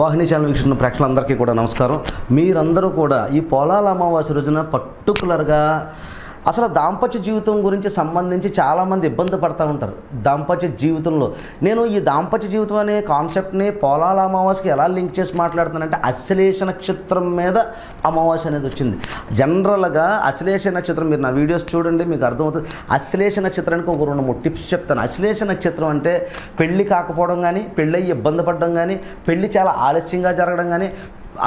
వాహిని channel వీక్షిస్తున్న ప్రేక్షకులందరికీ కూడా నమస్కారం. మీరందరూ కూడా ఈ పోలాల అమావాస్య రోజున పర్టిక్యులర్గా అసలు దాంపత్య జీవితం గురించి సంబంధించి చాలామంది ఇబ్బంది పడుతూ ఉంటారు. దాంపత్య జీవితంలో నేను ఈ దాంపత్య జీవితం అనే కాన్సెప్ట్ని పోలాల అమావాస్యకి ఎలా లింక్ చేసి మాట్లాడుతానంటే, అశ్లేష నక్షత్రం మీద అమావాస్య అనేది వచ్చింది. జనరల్గా అశ్లేష నక్షత్రం, మీరు నా వీడియోస్ చూడండి మీకు అర్థమవుతుంది. అశ్లేష నక్షత్రానికి ఒక 2-3 టిప్స్ చెప్తాను. అశ్లేష నక్షత్రం అంటే పెళ్ళి కాకపోవడం కానీ, పెళ్ళి అయ్యి ఇబ్బంది పడడం కానీ, పెళ్ళి చాలా ఆలస్యంగా జరగడం కానీ,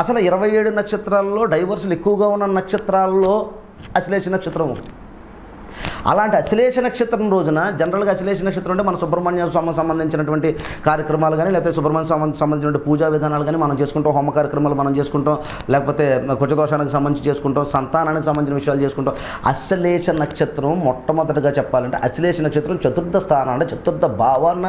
అసలు 27 నక్షత్రాల్లో డైవర్సులు ఎక్కువగా ఉన్న నక్షత్రాల్లో అశ్లేష నక్షత్రం. అలాంటి అశ్లేష నక్షత్రం రోజున జనరల్గా అశ్లేష నక్షత్రం అంటే మన సుబ్రహ్మణ్య స్వామికి సంబంధించినటువంటి కార్యక్రమాలు కానీ, లేకపోతే సుబ్రహ్మణ్య స్వామికి సంబంధించిన పూజా విధానాలు కానీ మనం చేసుకుంటాం, హోమ కార్యక్రమాలు మనం చేసుకుంటాం, లేకపోతే కుజదోషానికి సంబంధించి చేసుకుంటాం, సంతానానికి సంబంధించిన విషయాలు చేసుకుంటాం. అశ్లేష నక్షత్రం మొట్టమొదటిగా చెప్పాలంటే అశ్లేష నక్షత్రం చతుర్థ స్థానం అంటే చతుర్థ భావాన్న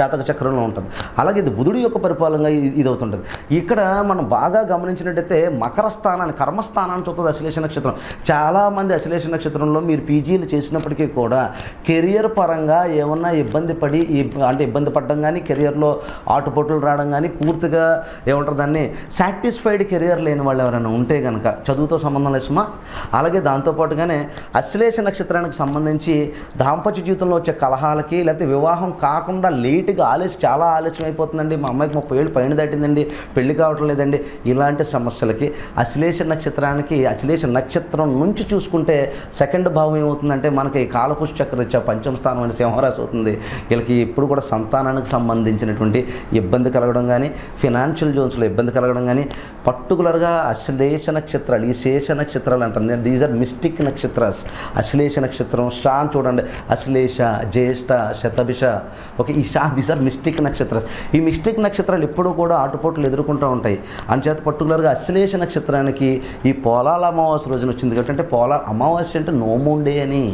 జాతక చక్రంలో ఉంటుంది. అలాగే ఇది బుధుడి యొక్క పరిపాలనగా ఇది అవుతుంటుంది. ఇక్కడ మనం బాగా గమనించినట్టయితే మకర స్థానాన్ని, కర్మస్థానాన్ని చూస్తుంది అశ్లేష నక్షత్రం. చాలామంది అశ్లేష నక్షత్రంలో మీరు పీజీలు చేసినప్పటికీ కూడా కెరియర్ పరంగా ఏమన్నా ఇబ్బంది పడి, అంటే ఇబ్బంది పడడం కానీ, కెరియర్లో ఆటుపోట్లు రావడం కానీ, పూర్తిగా ఏమంటారు దాన్ని, సాటిస్ఫైడ్ కెరియర్ లేని వాళ్ళు ఎవరైనా ఉంటే కనుక చదువుతో సంబంధం లేసుమా. అలాగే దాంతోపాటుగానే అశ్లేష నక్షత్రానికి సంబంధించి దాంపత్య జీవితంలో వచ్చే కలహాలకి, లేకపోతే వివాహం కాకుండా లేటుగా చాలా ఆలస్యం అయిపోతుందండి, మా అమ్మాయికి 30 ఏళ్ళు పైన దాటిందండి, పెళ్లి కావటం లేదండి, ఇలాంటి సమస్యలకి అశ్లేష నక్షత్రానికి, అశ్లేష నక్షత్రం నుంచి చూసుకుంటే సెకండ్ భావం ఏమవుతుందంటే మనకి కాలపుష్య చక్రచ్చ పంచమ స్థానం అనే సింహరాశి అవుతుంది. వీళ్ళకి ఎప్పుడు కూడా సంతానానికి సంబంధించినటువంటి ఇబ్బంది కలగడం కానీ, ఫినాన్షియల్ జోన్స్లో ఇబ్బంది కలగడం కానీ, పర్టికులర్గా అశ్లేష నక్షత్రాలు, ఈ శేష నక్షత్రాలు అంటారు, దీస్ ఆర్ మిస్టిక్ నక్షత్రాస్. అశ్లేష నక్షత్రం షా చూడండి, అశ్లేష, జ్యేష్ఠ, శతభిష, ఓకే, ఈ షా, దీస్ ఆర్ మిస్టిక్ నక్షత్రాస్. ఈ మిస్టిక్ నక్షత్రాలు ఎప్పుడూ కూడా ఆటుపోట్లు ఎదుర్కొంటూ ఉంటాయి. అంచేత పర్టికులర్గా అశ్లేష నక్షత్రానికి ఈ పోలాల అమావాస్య రోజున వచ్చింది. అంటే పోలాల అమావాస్య అంటే నోముండే అని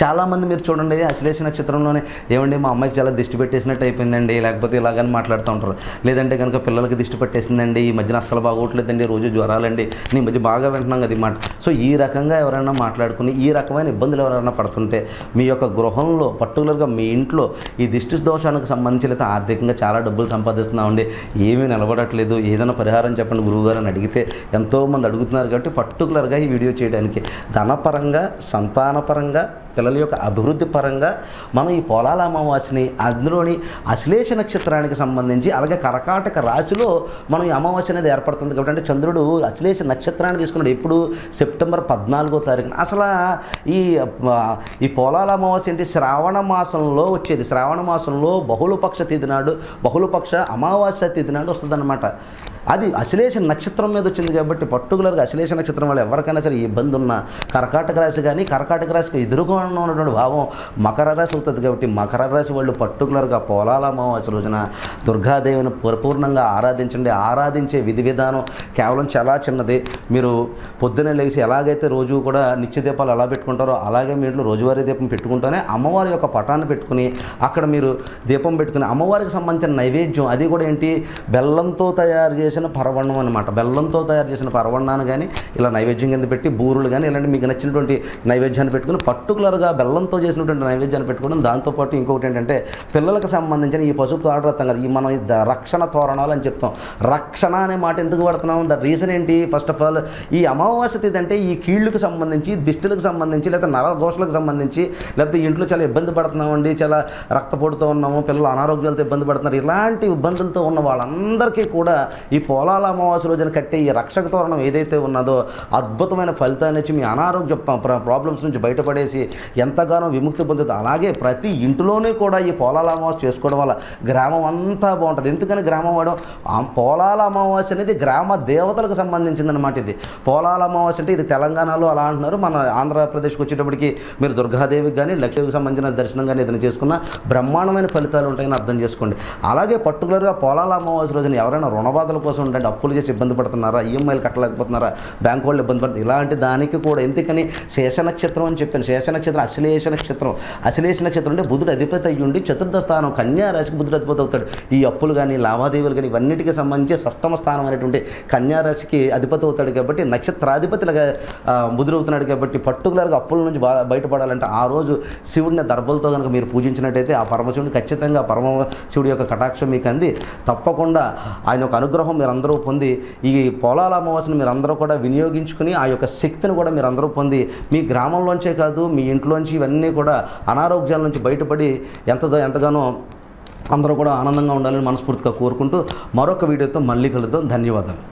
చాలామంది మీరు చూడండి అశ్లేష నక్షత్రంలోనే ఏమండి మా అమ్మాయికి చాలా దిష్టి పెట్టేసినట్టు అయిపోయిందండి, లేకపోతే ఇలాగని మాట్లాడుతూ ఉంటారు, లేదంటే కనుక పిల్లలకి దిష్టి పెట్టేసిందండి, ఈ మధ్యన అస్సలు బాగోట్లేదండి, రోజు జ్వరాలండి, నీ మధ్య బాగా వింటున్నాం కదా ఈ మాట. సో ఈ రకంగా ఎవరైనా మాట్లాడుకుని ఈ రకమైన ఇబ్బందులు ఎవరైనా పడుతుంటే మీ యొక్క గృహంలో పర్టికులర్గా మీ ఇంట్లో ఈ దిష్టి దోషానికి సంబంధించి, లేకపోతే ఆర్థికంగా చాలా డబ్బులు సంపాదిస్తున్నామండి, ఏమీ నిలబడట్లేదు, ఏదైనా పరిహారం చెప్పండి గురువుగారు అని అడిగితే ఎంతోమంది అడుగుతున్నారు. కాబట్టి పర్టికులర్గా ఈ వీడియో చేయడానికి ధనపరంగా, సంతానపరంగా, పిల్లల యొక్క అభివృద్ధి పరంగా మనం ఈ పోలాల అమావాస్యని, అందులోని అశ్లేష నక్షత్రానికి సంబంధించి, అలాగే కర్కాటక రాశిలో మనం ఈ అమావాస్య అనేది ఏర్పడుతుంది. కాబట్టి అంటే చంద్రుడు అశ్లేష నక్షత్రాన్ని తీసుకున్నాడు ఎప్పుడు, సెప్టెంబర్ 14వ తారీఖున. అసలు ఈ పోలాల అమావాస్య ఏంటి, శ్రావణ మాసంలో వచ్చేది. శ్రావణ మాసంలో బహుళపక్ష తిథి నాడు, బహుళపక్ష అమావాస్య తిథి నాడు వస్తుందన్నమాట. అది అశ్లేష నక్షత్రం మీద వచ్చింది. కాబట్టి పర్టికులర్గా అశ్లేష నక్షత్రం వల్ల ఎవరికైనా సరే ఇబ్బంది ఉన్న కర్కాటక రాశి కానీ, కర్కాటక రాశికి ఎదురుగా ఉన్నటువంటి భావం మకర రాశి అవుతుంది. కాబట్టి మకర రాశి వాళ్ళు పర్టికులర్గా పోలాల అమావాస్య రోజున దుర్గాదేవిని పరిపూర్ణంగా ఆరాధించండి. ఆరాధించే విధి విధానం కేవలం చాలా చిన్నది. మీరు పొద్దున్నే లేచి ఎలాగైతే రోజు కూడా నిత్య దీపాలు ఎలా పెట్టుకుంటారో అలాగే మీరు రోజువారీ దీపం పెట్టుకుంటూనే అమ్మవారి యొక్క పటాన్ని పెట్టుకుని అక్కడ మీరు దీపం పెట్టుకుని అమ్మవారికి సంబంధించిన నైవేద్యం, అది కూడా ఏంటి, బెల్లంతో తయారు చేసిన పరవణం అనమాట. బెల్లంతో తయారు చేసిన పరవణాన్ని కానీ, ఇలా నైవేద్యం కింద పెట్టి బూరులు కానీ, ఇలాంటి మీకు నచ్చినటువంటి నైవేద్యాన్ని పెట్టుకుని, పర్టికులర్గా బెల్లంతో చేసినటువంటి నైవేద్యాన్ని పెట్టుకోవడం. దాంతోపాటు ఇంకొకటి ఏంటంటే పిల్లలకు సంబంధించిన ఈ పసుపు తాడు రత్తం కదా, ఈ మనం రక్షణ తోరణాలు అని చెప్తాం. రక్షణ అనే మాట ఎందుకు వాడుతున్నాం, ద రీజన్ ఏంటి, ఫస్ట్ ఆఫ్ ఆల్ ఈ అమావాస్య ఏంటంటే ఈ కీళ్ళకు సంబంధించి, దిష్టులకు సంబంధించి, లేకపోతే నరదోషలకు సంబంధించి, లేకపోతే ఇంట్లో చాలా ఇబ్బంది పడుతున్నామండి, చాలా రక్తపోటుతో ఉన్నాము, పిల్లలు అనారోగ్యాలతో ఇబ్బంది పడుతున్నారు, ఇలాంటి ఇబ్బందులతో ఉన్న వాళ్ళందరికీ కూడా ఈ పోలాల అమావాస్య రోజున కట్టే ఈ రక్షక తోరణం ఏదైతే ఉన్నదో అద్భుతమైన ఫలితాన్ని ఇచ్చి మీ అనారోగ్య ప్రాబ్లమ్స్ నుంచి బయటపడేసి ఎంతగానో విముక్తి పొందుతుంది. అలాగే ప్రతి ఇంటిలోనే కూడా ఈ పోలాల అమావాస్య చేసుకోవడం వల్ల గ్రామం అంతా బాగుంటుంది. ఎందుకని గ్రామం వాడడం, పోలాల అమావాస్య అనేది గ్రామ దేవతలకు సంబంధించిందనమాట. ఇది పోలాల అమావాస్య అంటే ఇది తెలంగాణలో అలా అంటున్నారు, మన ఆంధ్రప్రదేశ్కి వచ్చేటప్పటికి మీరు దుర్గాదేవికి కానీ, లక్ష్మీకి సంబంధించిన దర్శనం కానీ ఏదైనా చేసుకున్నా బ్రహ్మాండమైన ఫలితాలు ఉంటాయని అర్థం చేసుకోండి. అలాగే పర్టికులర్గా పోలాల అమావాస్య రోజున ఎవరైనా రుణబాధల కోసం ఉంటాయంటే అప్పులు చేసి ఇబ్బంది పడుతున్నారా, ఈఎంఐలు కట్టలేకపోతున్నారా, బ్యాంకు వాళ్ళు ఇబ్బంది పడుతున్నారు, ఇలాంటి దానికి కూడా, ఎందుకని శేష నక్షత్రం అని చెప్పాను, శేష నక్షత్రం नक्षत्र अश्लेष नक्षत्र अश्लेष नक्षत्र अंटे बुधुडु अधिपति अय्युंడి चतुर्थ स्थान कन्या राशि की बुधुडु अधिपति अवुताडु। ई अप्पुलु गानी लावादेवीलु गानी इवन्निटिकी संबंधिंचि षष्ठम स्थानम अनेटुवंटि कन्या राशि की अधिपति अवुताडु काबट्टी नक्षत्राधिपतिलगा बुधुडु अवुताडु काबट्टी पर्टिक्युलर गा अप्पुल नुंचि बयटपडालंटे आ रोजु शिवुडिनि दर्बलतो गनुक मीरु पूजिंचिनट्लयिते आ परमशिवुडु खच्चितंगा परम शिवुडि योक्क कटाक्षं मीकु अंदि तप्पकुंडा आयन योक्क अनुग्रहं मीरंदरू పొంది ఈ పోలాల అమావాస్యను మీరందరూ కూడా వినియోగించుకొని ఆ యొక్క శక్తిని కూడా మీరందరూ పొంది మీ గ్రామంలోంచే కాదు మీ ఇంట్లోంచి ఇవన్నీ కూడా అనారోగ్యాల నుంచి బయటపడి ఎంతగానో అందరూ కూడా ఆనందంగా ఉండాలని మనస్ఫూర్తిగా కోరుకుంటూ మరొక వీడియోతో మళ్ళీ కలుద్దాం. ధన్యవాదాలు.